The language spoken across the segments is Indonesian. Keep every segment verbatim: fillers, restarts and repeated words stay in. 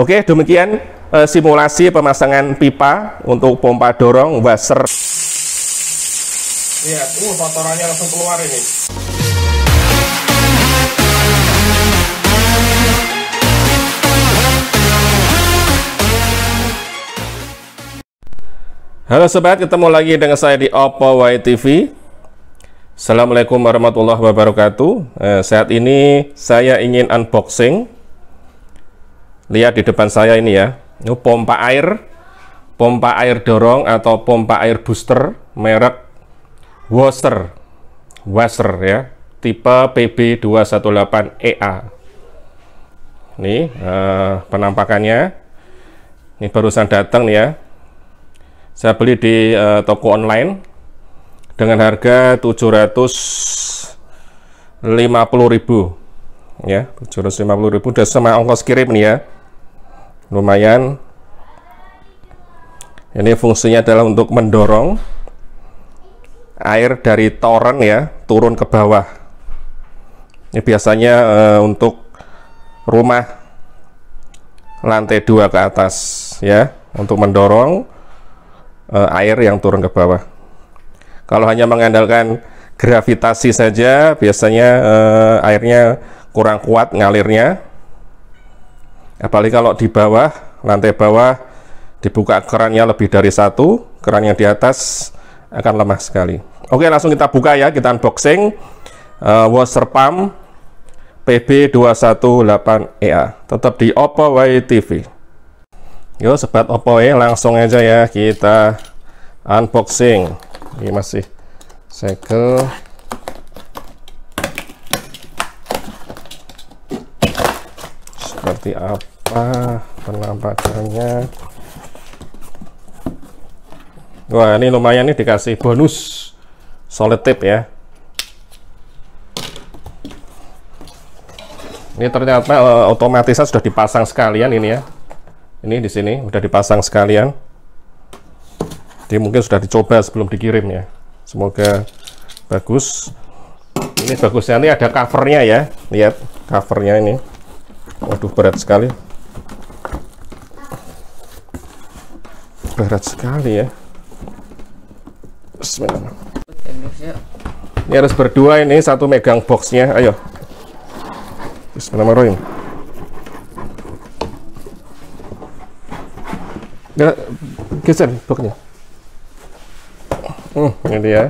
Oke, demikian e, simulasi pemasangan pipa untuk pompa dorong Wasser. Iya, uh, kotorannya langsung keluar ini. Halo sobat, ketemu lagi dengan saya di Oppo Y T V. Assalamualaikum warahmatullahi wabarakatuh. eh, Saat ini saya ingin unboxing. Lihat di depan saya ini ya, ini pompa air, pompa air dorong atau pompa air booster merek Wasser, Wasser ya, tipe P B dua satu delapan E A. Nih eh, penampakannya, ini barusan datang nih ya. Saya beli di uh, toko online dengan harga tujuh ratus lima puluh ribu ya, tujuh ratus lima puluh ribu udah sama ongkos kirim nih ya. Lumayan. Ini fungsinya adalah untuk mendorong air dari toren ya, turun ke bawah. Ini biasanya uh, untuk rumah lantai dua ke atas ya, untuk mendorong air yang turun ke bawah. Kalau hanya mengandalkan gravitasi saja, biasanya eh, airnya kurang kuat ngalirnya. Apalagi kalau di bawah, lantai bawah dibuka kerannya lebih dari satu, keran yang di atas akan lemah sekali. Oke, langsung kita buka ya, kita unboxing eh, Wasser Pump P B dua satu delapan E A, tetap di OpoWae T V. Yo sobat OpoWae, langsung aja ya kita unboxing. Ini masih segel. Seperti apa penampakannya? Wah, ini lumayan nih, dikasih bonus solid tip ya. Ini ternyata eh, otomatisnya sudah dipasang sekalian ini ya. Ini di sini udah dipasang sekalian. Jadi mungkin sudah dicoba sebelum dikirim ya. Semoga bagus. Ini bagusnya ini ada covernya ya. Lihat covernya ini. Waduh, berat sekali. Berat sekali ya. Bismillah. Ini harus berdua ini, satu megang boxnya. Ayo. Bismillahirrahmanirrahim. Geser bloknya. Hmm, ini dia.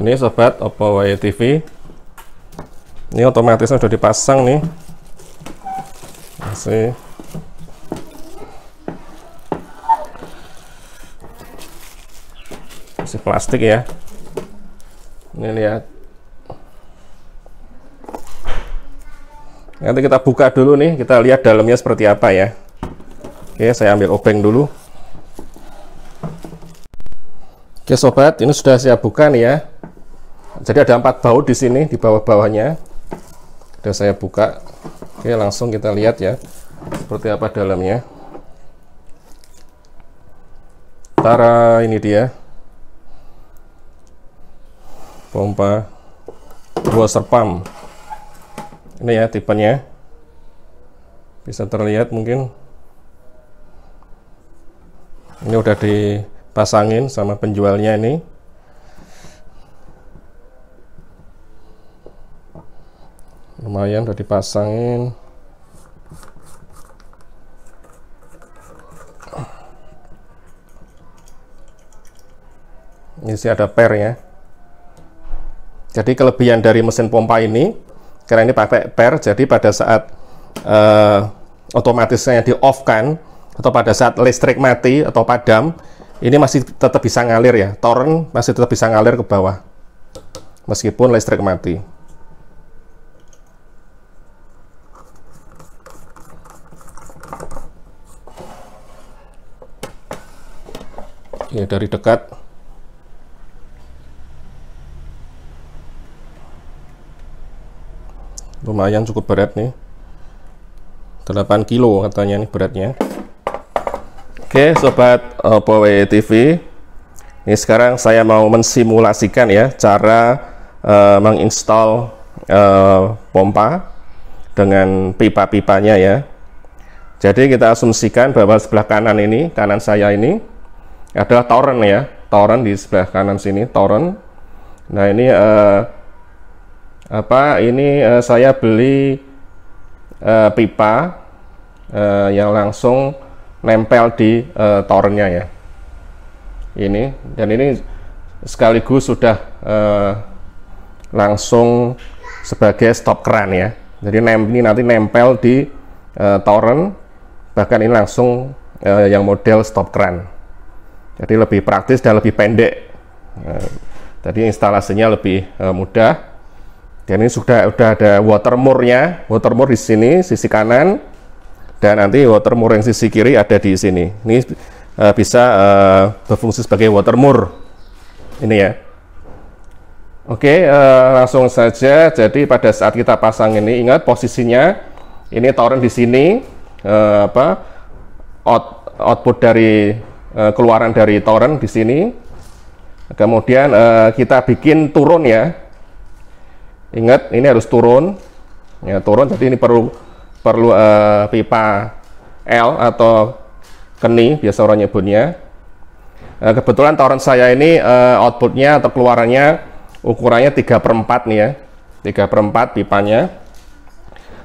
Ini sobat OpoWae T V. Ini otomatisnya sudah dipasang nih. Masih. Masih plastik ya. Ini lihat. Nanti kita buka dulu nih, kita lihat dalamnya seperti apa ya. Oke, saya ambil obeng dulu. Oke sobat, ini sudah saya buka nih ya. Jadi ada empat baut di sini, di bawah-bawahnya. Sudah saya buka. Oke, langsung kita lihat ya, seperti apa dalamnya. Tara, ini dia. Pompa Wasser Pump. Ini ya tipenya, bisa terlihat mungkin. Ini udah dipasangin sama penjualnya ini. Lumayan udah dipasangin. Ini sih ada per ya. Jadi kelebihan dari mesin pompa ini, karena ini pakai per, jadi pada saat uh, otomatisnya di off kan, atau pada saat listrik mati atau padam, ini masih tetap bisa ngalir ya, toren masih tetap bisa ngalir ke bawah meskipun listrik mati. Ya, dari dekat. Lumayan cukup berat nih, delapan kilo katanya nih beratnya. Oke sobat OpoWae T V, ini sekarang saya mau mensimulasikan ya cara uh, menginstall uh, pompa dengan pipa-pipanya ya. Jadi kita asumsikan bahwa sebelah kanan ini, kanan saya ini adalah toren ya, toren di sebelah kanan sini, toren. Nah ini eh, apa? Ini eh, saya beli eh, pipa eh, yang langsung nempel di eh, torennya ya. Ini dan ini sekaligus sudah eh, langsung sebagai stop kran ya. Jadi ini nanti nempel di eh, toren, bahkan ini langsung eh, yang model stop kran. Jadi lebih praktis dan lebih pendek. Tadi instalasinya lebih uh, mudah. Dan ini sudah udah ada watermore-nya, watermore di sini sisi kanan, dan nanti watermore yang sisi kiri ada di sini. Ini uh, bisa uh, berfungsi sebagai watermore. Ini ya. Oke, uh, langsung saja. Jadi pada saat kita pasang ini, ingat posisinya ini toren di sini, uh, apa out, output dari keluaran dari toren di sini, kemudian eh, kita bikin turun ya. Ingat ini harus turun, ya turun. Jadi ini perlu perlu eh, pipa L atau keni biasa orang nyebutnya. Eh, kebetulan toren saya ini eh, outputnya atau keluarannya ukurannya tiga per empat nih ya, tiga per empat pipanya.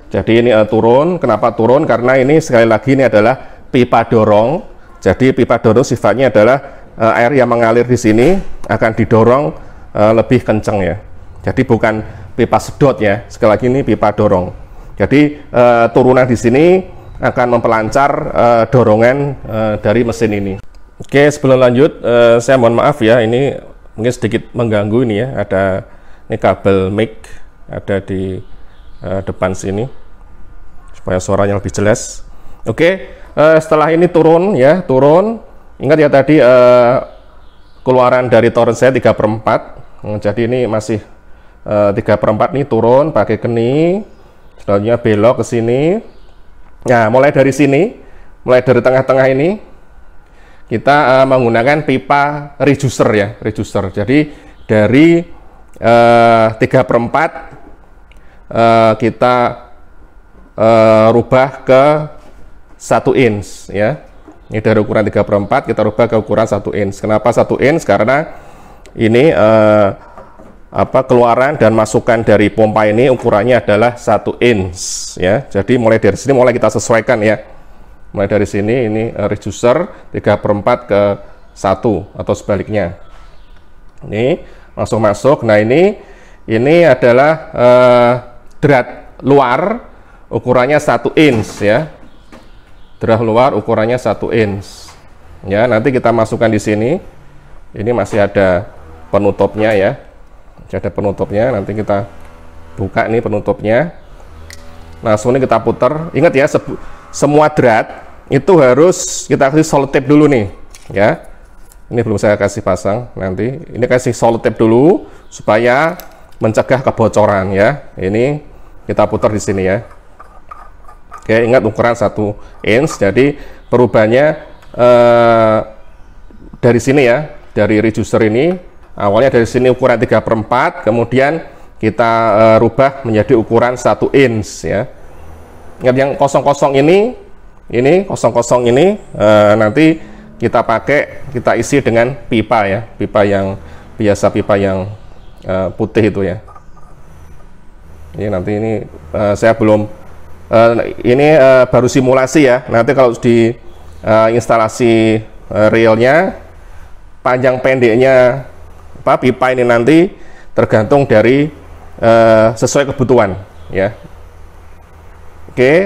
Jadi ini eh, turun. Kenapa turun? Karena ini sekali lagi ini adalah pipa dorong. Jadi pipa dorong sifatnya adalah e, air yang mengalir di sini akan didorong e, lebih kencang ya. Jadi bukan pipa sedot ya. Sekali lagi ini pipa dorong. Jadi e, turunan di sini akan memperlancar e, dorongan e, dari mesin ini. Oke, sebelum lanjut e, saya mohon maaf ya, ini mungkin sedikit mengganggu ini ya. Ada ini kabel mic ada di e, depan sini supaya suaranya lebih jelas. Oke. Uh, setelah ini turun ya, turun. Ingat ya tadi uh, keluaran dari toren saya tiga per empat. hmm, Jadi ini masih uh, tiga per empat nih, turun pakai keni. Selanjutnya belok ke sini. Nah mulai dari sini, mulai dari tengah-tengah ini kita uh, menggunakan pipa reducer ya, reducer. Jadi dari uh, tiga per empat uh, kita uh, rubah ke satu inch ya. Ini dari ukuran tiga per empat kita rubah ke ukuran satu inch. Kenapa satu inch? Karena ini eh, apa keluaran dan masukan dari pompa ini ukurannya adalah satu inch ya. Jadi mulai dari sini mulai kita sesuaikan ya. Mulai dari sini ini eh, reducer tiga per empat ke satu atau sebaliknya. Ini langsung masuk. Nah ini ini adalah eh, drat luar ukurannya satu inch ya. Derah luar ukurannya satu inch ya. Nanti kita masukkan di sini, ini masih ada penutupnya ya, masih ada penutupnya. Nanti kita buka nih penutupnya, langsung ini kita putar. Ingat ya, semua drat itu harus kita kasih solid tape dulu nih ya. Ini belum saya kasih pasang, nanti ini kasih solid tape dulu supaya mencegah kebocoran ya. Ini kita putar di sini ya. Oke, ingat ukuran satu inch. Jadi perubahannya eh, dari sini ya, dari reducer ini. Awalnya dari sini ukuran tiga per empat, kemudian kita eh, rubah menjadi ukuran satu inch ya. Ingat yang kosong-kosong ini, ini kosong-kosong ini eh, nanti kita pakai, kita isi dengan pipa ya, pipa yang biasa, pipa yang eh, putih itu ya. Ini nanti ini eh, saya belum Uh, ini uh, baru simulasi ya. Nanti kalau di uh, instalasi uh, realnya panjang pendeknya apa, pipa ini nanti tergantung dari uh, sesuai kebutuhan ya. Oke, okay.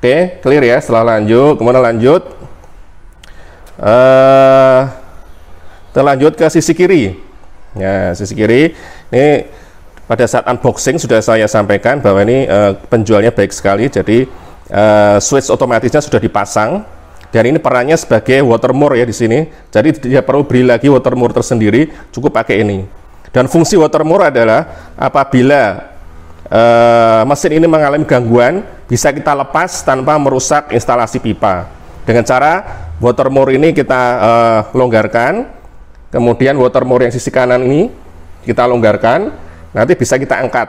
Oke, okay, clear ya. Setelah lanjut, kemudian lanjut uh, terlanjut ke sisi kiri. Ya, sisi kiri ini. Pada saat unboxing sudah saya sampaikan bahwa ini uh, penjualnya baik sekali. Jadi uh, switch otomatisnya sudah dipasang dan ini perannya sebagai watermore ya di sini. Jadi tidak perlu beli lagi watermore tersendiri, cukup pakai ini. Dan fungsi watermore adalah apabila uh, mesin ini mengalami gangguan, bisa kita lepas tanpa merusak instalasi pipa. Dengan cara watermore ini kita uh, longgarkan, kemudian watermore yang sisi kanan ini kita longgarkan. Nanti bisa kita angkat,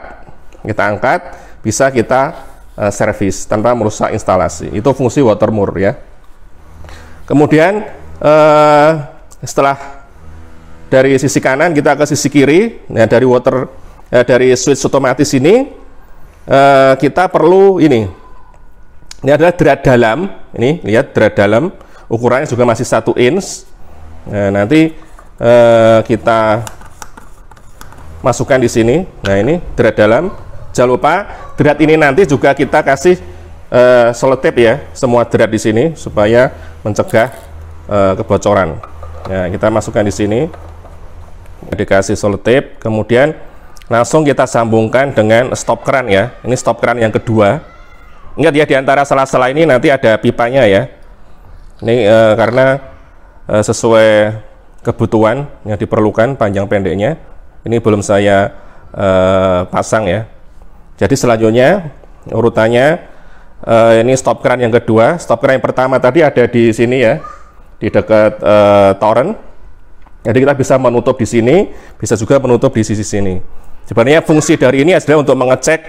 kita angkat bisa kita uh, servis tanpa merusak instalasi. Itu fungsi water mur ya. Kemudian uh, setelah dari sisi kanan kita ke sisi kiri, ya, dari water uh, dari switch otomatis ini uh, kita perlu ini. Ini adalah drat dalam, ini lihat drat dalam, ukurannya juga masih satu inch. Nah, nanti eh, kita masukkan di sini. Nah, ini drat dalam. Jangan lupa drat ini nanti juga kita kasih eh, selotip ya, semua drat di sini supaya mencegah eh, kebocoran. Nah, kita masukkan di sini, dikasih selotip, kemudian langsung kita sambungkan dengan stop kran ya. Ini stop kran yang kedua. Ingat ya, di antara sela-sela ini nanti ada pipanya ya. Ini e, karena e, sesuai kebutuhan yang diperlukan panjang pendeknya. Ini belum saya e, pasang ya. Jadi selanjutnya urutannya e, ini stop kran yang kedua. Stop kran yang pertama tadi ada di sini ya, di dekat e, toren. Jadi kita bisa menutup di sini, bisa juga menutup di sisi sini. Sebenarnya fungsi dari ini adalah untuk mengecek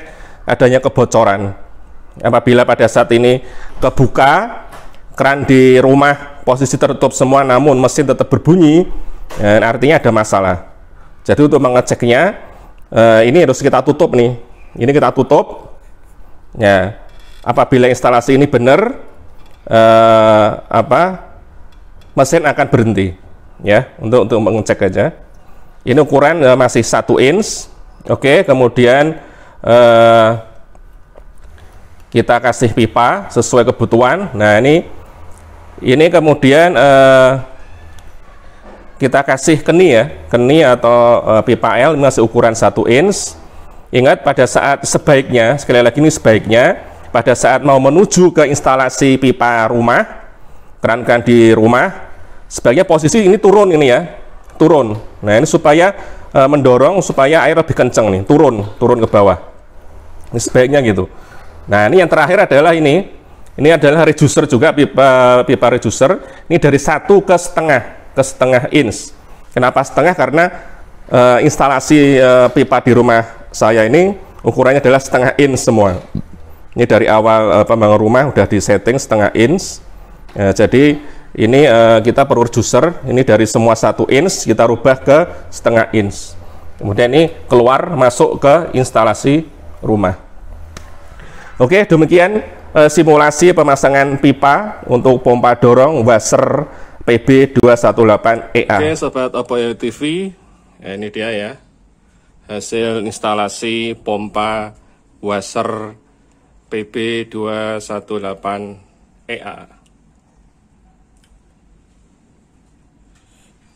adanya kebocoran. Apabila pada saat ini kebuka, keran di rumah posisi tertutup semua namun mesin tetap berbunyi, dan artinya ada masalah. Jadi untuk mengeceknya ini harus kita tutup nih. Ini kita tutup ya. Apabila instalasi ini benar, eh, apa mesin akan berhenti ya. Untuk untuk mengecek aja. Ini ukuran eh, masih satu inch. Oke, kemudian eh, kita kasih pipa sesuai kebutuhan. Nah, ini ini kemudian eh, kita kasih keni ya, keni atau eh, pipa L, ini masih ukuran satu inch. Ingat, pada saat sebaiknya, sekali lagi ini sebaiknya, pada saat mau menuju ke instalasi pipa rumah, keran-keran di rumah, sebaiknya posisi ini turun ini ya, turun. Nah, ini supaya eh, mendorong supaya air lebih kenceng nih, turun, turun ke bawah. Ini sebaiknya gitu. Nah, ini yang terakhir adalah ini. Ini adalah reducer juga, pipa pipa reducer. Ini dari satu ke setengah, ke setengah inch. Kenapa setengah? Karena e, instalasi e, pipa di rumah saya ini ukurannya adalah setengah inch semua. Ini dari awal e, pembangun rumah udah disetting setengah inch. E, jadi ini e, kita perlu reducer. Ini dari semua satu inch kita rubah ke setengah inch. Kemudian ini keluar masuk ke instalasi rumah. Oke, demikian e, simulasi pemasangan pipa untuk pompa dorong Wasser P B dua satu delapan E A. Oke, Sobat OpoWae T V, ya, ini dia ya, hasil instalasi pompa Wasser P B dua satu delapan E A.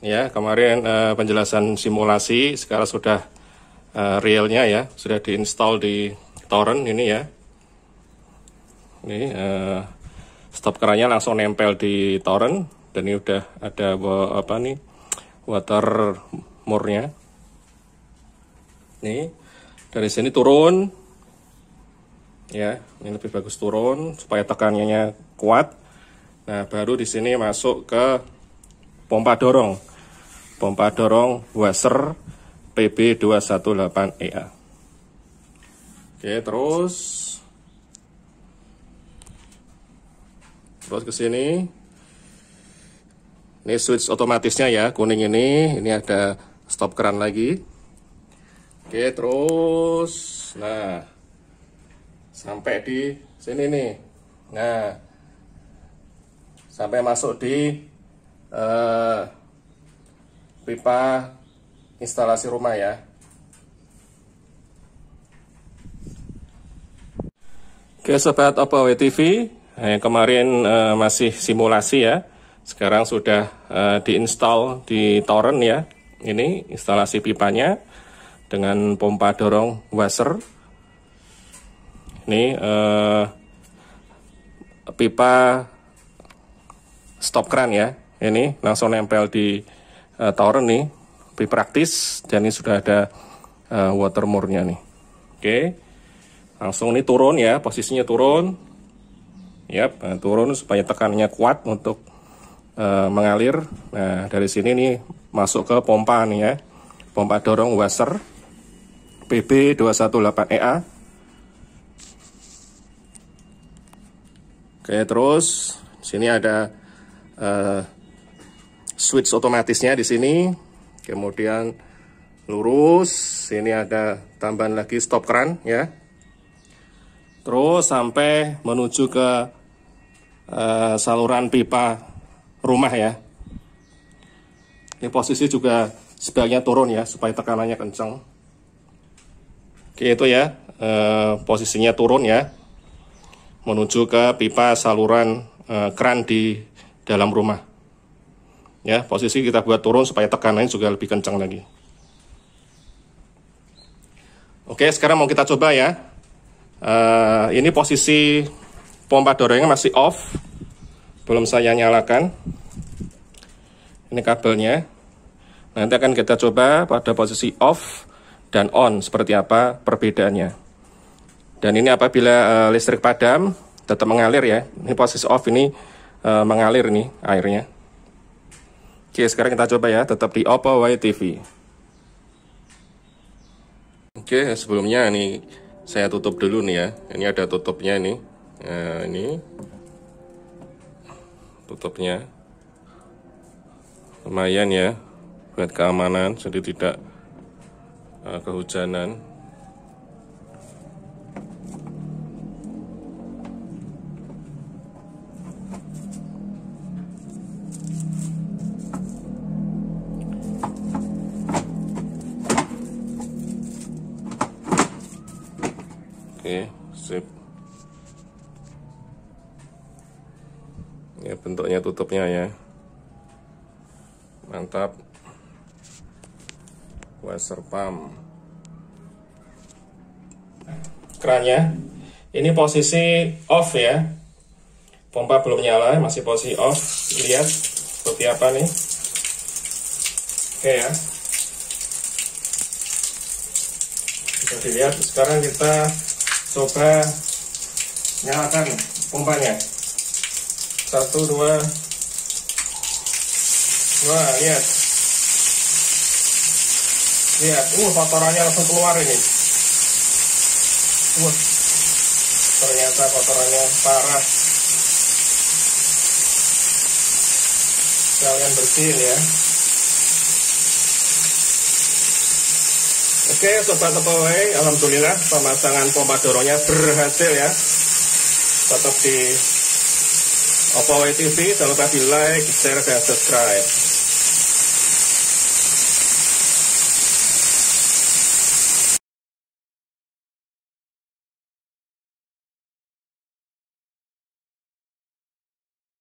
Ya, kemarin e, penjelasan simulasi, sekarang sudah e, realnya ya, sudah diinstal di torrent ini ya. Ini uh, stop kerannya langsung nempel di toren, dan ini udah ada apa nih water murnya. Nih dari sini turun, ya ini lebih bagus turun supaya tekanannya kuat. Nah, baru di sini masuk ke pompa dorong, pompa dorong Wasser P B dua satu delapan E A. Oke, terus. Terus ke sini, ini switch otomatisnya ya, kuning ini, ini ada stop kran lagi. Oke, terus, nah, sampai di sini nih, nah, sampai masuk di eh, pipa instalasi rumah ya. Oke, Sobat OpoWae T V. Nah, kemarin eh, masih simulasi ya, sekarang sudah eh, diinstal di torrent ya. Ini instalasi pipanya dengan pompa dorong Wasser. Ini eh, pipa stop kran ya, ini langsung nempel di eh, torrent nih, lebih praktis. Dan ini sudah ada eh, water murnya nih. Oke, langsung ini turun ya, posisinya turun. Yap, nah, turun supaya tekanannya kuat untuk uh, mengalir. Nah, dari sini nih masuk ke pompa nih ya, pompa dorong Wasser P B dua satu delapan E A. Oke, terus sini ada uh, switch otomatisnya di sini. Kemudian lurus, sini ada tambahan lagi stop keran ya. Terus sampai menuju ke uh, saluran pipa rumah ya. Ini posisi juga sebaiknya turun ya supaya tekanannya kencang. Oke, itu ya uh, posisinya turun ya, menuju ke pipa saluran uh, keran di dalam rumah. Ya, posisi kita buat turun supaya tekanannya juga lebih kencang lagi. Oke, sekarang mau kita coba ya. Uh, ini posisi pompa dorongnya masih off, belum saya nyalakan. Ini kabelnya. Nanti akan kita coba pada posisi off dan on seperti apa perbedaannya. Dan ini apabila uh, listrik padam tetap mengalir ya. Ini posisi off ini uh, mengalir nih airnya. Oke, sekarang kita coba ya, tetap di OpoWae T V. Oke, sebelumnya ini saya tutup dulu nih ya. Ini ada tutupnya ini. Nah, ini tutupnya lumayan ya buat keamanan, jadi tidak uh, kehujanan. Oke, sip. Ya, bentuknya tutupnya ya. Mantap. Wasser pump. Kerannya. Ini posisi off ya. Pompa belum nyala, masih posisi off. Lihat seperti apa nih. Oke ya. Bisa dilihat. Sekarang kita coba nyalakan pompanya. Satu, dua. Wah, lihat. Lihat, uh, kotorannya langsung keluar ini. Wah, ternyata kotorannya parah. Kalian bersihin ya. Oke, sobat OpoWae, alhamdulillah pemasangan pompa dorongnya berhasil ya. Tetap di OpoWae T V, jangan lupa di like, share, dan subscribe.